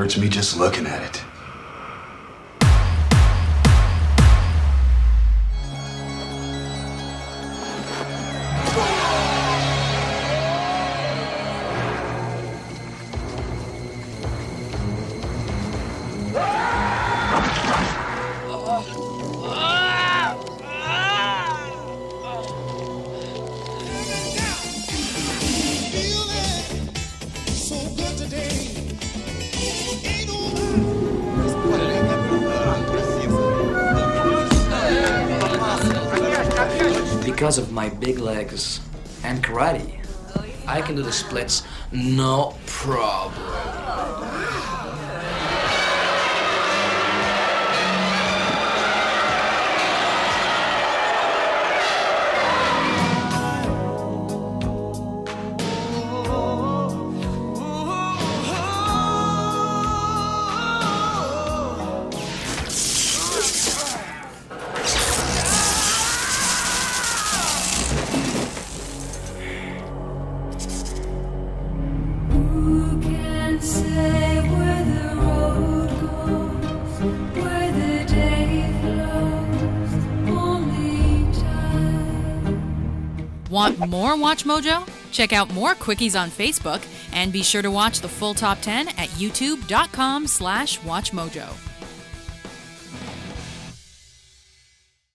Hurts me just looking at it. Because of my big legs and karate, I can do the splits no problem. Want more Watch Mojo? Check out more quickies on Facebook and be sure to watch the full top 10 at youtube.com/WatchMojo.